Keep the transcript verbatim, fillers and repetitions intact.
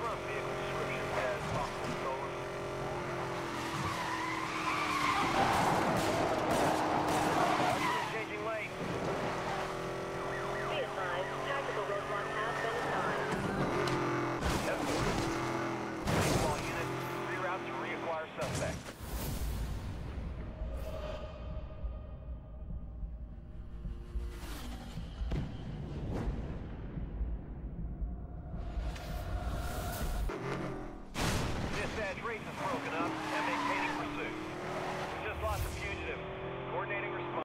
front vehicle.